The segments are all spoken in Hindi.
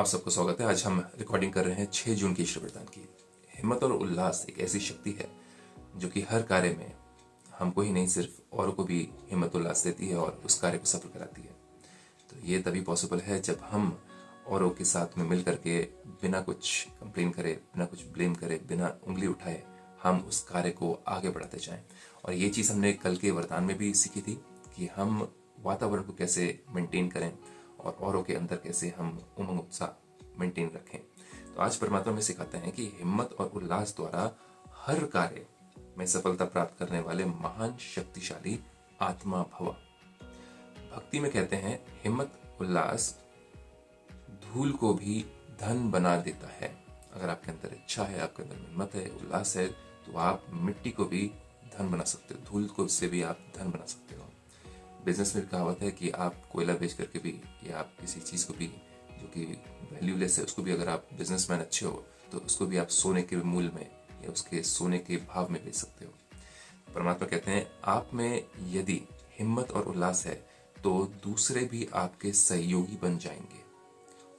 आप सबको स्वागत है। आज हम रिकॉर्डिंग कर रहे हैं 6 जून की ईश्वर वरदान की। हिम्मत और उल्लास एक ऐसी शक्ति है जो कि हर कार्य में हमको ही नहीं सिर्फ औरों को भी हिम्मत उल्लास देती है और उस कार्य को सफल कराती है। तो ये तभी पॉसिबल है जब हम औरों के साथ में मिल करके बिना कुछ कंप्लेन करे, बिना कुछ ब्लेम करे, बिना उंगली उठाए हम उस कार्य को आगे बढ़ाते जाएँ। और ये चीज़ हमने कल के वरदान में भी सीखी थी कि हम वातावरण को कैसे मेंटेन करें और औरों के अंदर कैसे हम उमंग उत्साह मेंटेन रखें। तो आज परमात्मा में सिखाते हैं कि हिम्मत और उल्लास द्वारा हर कार्य में सफलता प्राप्त करने वाले महान शक्तिशाली आत्मा भवा। भक्ति में कहते हैं हिम्मत उल्लास धूल को भी धन बना देता है। अगर आपके अंदर इच्छा है, आपके अंदर हिम्मत है, उल्लास है, तो आप मिट्टी को भी धन बना सकते हो, धूल को से भी आप धन बना सकते हो। बिजनेस में कहावत है कि आप कोयला बेच करके भी या आप किसी चीज़ को भी जो कि वैल्यूलेस है उसको भी, अगर आप बिजनेसमैन अच्छे हो तो उसको भी आप सोने के मूल में या उसके सोने के भाव में बेच सकते हो। परमात्मा कहते हैं आप में यदि हिम्मत और उल्लास है तो दूसरे भी आपके सहयोगी बन जाएंगे।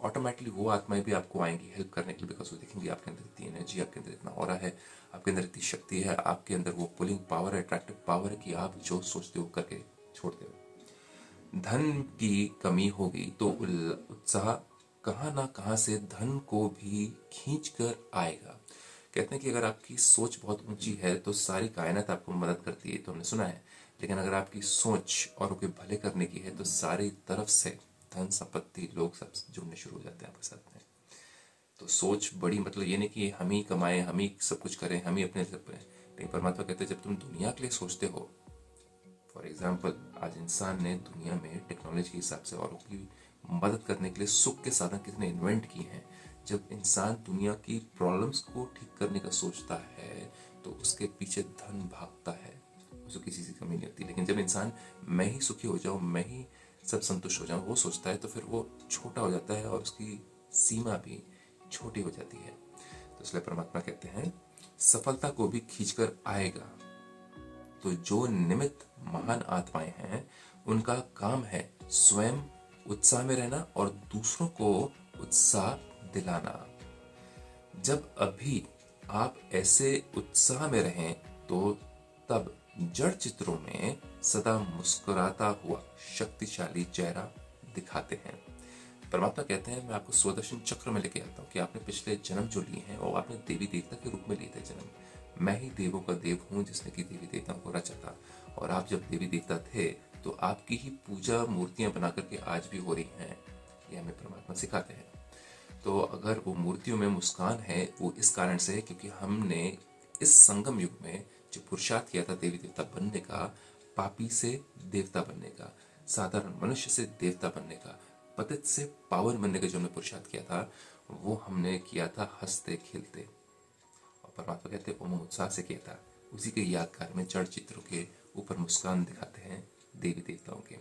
ऑटोमेटिकली वो आत्माएं भी आपको आएंगी हेल्प करने के लिए, बिकॉज वो देखेंगे आपके अंदर इतनी एनर्जी, आपके अंदर इतना ऑरा है, आपके अंदर इतनी शक्ति है, आपके अंदर वो पुलिंग पावर है, अट्रैक्टिव पावर है कि आप जो सोचते हो करके छोड़ते हो। धन की कमी होगी तो उत्साह कहाँ ना कहाँ से धन को भी खींच कर आएगा। कहते हैं कि अगर आपकी सोच बहुत ऊंची है तो सारी कायनात आपको मदद करती है, तो हमने सुना है। लेकिन अगर आपकी सोच और के भले करने की है तो सारी तरफ से धन संपत्ति लोग सब जुड़ने शुरू हो जाते हैं आपके साथ में। तो सोच बड़ी, मतलब ये नहीं कि हम ही कमाएं, हम ही सब कुछ करें, हम ही अपने सब करें। लेकिन परमात्मा कहते हैं जब तुम दुनिया के लिए सोचते हो, फॉर एग्जाम्पल आज इंसान ने दुनिया में टेक्नोलॉजी के हिसाब से औरों की मदद करने के लिए सुख के साधन कितने इन्वेंट किए हैं। जब इंसान दुनिया की प्रॉब्लम्स को ठीक करने का सोचता है तो उसके पीछे धन भागता है, उसको किसी की कमी नहीं होती। लेकिन जब इंसान मैं ही सुखी हो जाऊँ, मैं ही सब संतुष्ट हो जाऊँ, वो सोचता है तो फिर वो छोटा हो जाता है और उसकी सीमा भी छोटी हो जाती है। तो इसलिए परमात्मा कहते हैं सफलता को भी खींचकर आएगा। तो जो निमित्त महान आत्माएं हैं उनका काम है स्वयं उत्साह में रहना और दूसरों को उत्साह दिलाना। जब अभी आप ऐसे उत्साह में रहें तो तब जड़ चित्रों में सदा मुस्कुराता हुआ शक्तिशाली चेहरा दिखाते हैं। परमात्मा कहते हैं मैं आपको स्वदर्शन चक्र में लेके आता हूँ कि आपने पिछले जन्म जो लिए हैं वो आपने देवी देवता के रूप में लिए थे जन्म। मैं ही देवों का देव हूँ जिसने कि देवी देवताओं को रचा था। और आप जब देवी देवता थे तो आपकी ही पूजा मूर्तियाँ बना करके आज भी हो रही हैं, ये हमें परमात्मा सिखाते हैं। तो अगर वो मूर्तियों में मुस्कान है वो इस कारण से है क्योंकि हमने इस संगम युग में जो पुरुषार्थ किया था देवी देवता बनने का, पापी से देवता बनने का, साधारण मनुष्य से देवता बनने का, पतित से पावन बनने का, जो हमने पुरुषार्थ किया था वो हमने किया था हंसते खेलते। और परमात्मा कहते हैं उमंग उत्साह से किया था। उसी के यादगार में जड़ चित्रों के ऊपर मुस्कान दिखाते हैं देवी देवताओं के।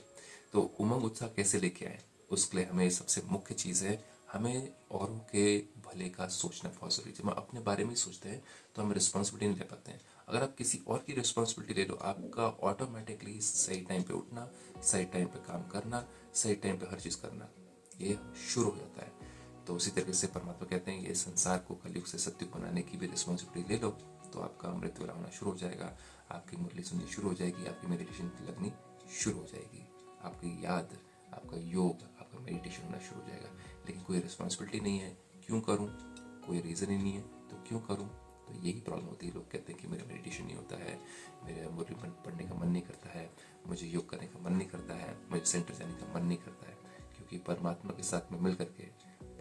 तो उमंग उत्साह कैसे लेके आए, उसके लिए हमें सबसे मुख्य चीज़ है हमें औरों के भले का सोचना बहुत जरूरी। जब हम अपने बारे में सोचते हैं तो हम रिस्पॉन्सिबिलिटी नहीं ले पाते हैं। अगर आप किसी और की रिस्पॉन्सिबिलिटी ले लो, आपका ऑटोमेटिकली सही टाइम पे उठना, सही टाइम पे काम करना, सही टाइम पे हर चीज़ करना ये शुरू हो जाता है। तो उसी तरीके से परमात्मा कहते हैं ये संसार को कलयुग से सत्युग बनाने की भी रिस्पॉन्सिबिलिटी ले लो तो आपका अमृत वेला होना शुरू हो जाएगा, आपकी मुरली सुननी शुरू हो जाएगी, आपकी मेडिटेशन लगनी शुरू हो जाएगी, आपकी याद, आपका योग, आपका मेडिटेशन होना शुरू हो जाएगा। लेकिन कोई रिस्पॉन्सिबिलिटी नहीं है, क्यों करूँ, कोई रीज़न ही नहीं है तो क्यों करूँ। तो यही प्रॉब्लम होती है, लोग कहते हैं कि मेरा मेडिटेशन नहीं होता है, मेरा मुरली पढ़ने का मन नहीं करता है, मुझे योग करने का मन नहीं करता है, मुझे सेंटर जाने का मन नहीं करता है। क्योंकि परमात्मा के साथ में मिल करके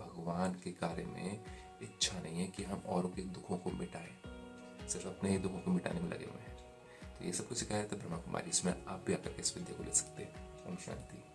भगवान के कार्य में इच्छा नहीं है कि हम औरों के दुखों को मिटाएं, सिर्फ अपने ही दुखों को मिटाने में लगे हुए हैं। तो ये सब कुछ सिखाया था ब्रह्मा कुमारी, इसमें आप भी आकर के इस विद्या को ले सकते हैं। ओम शांति।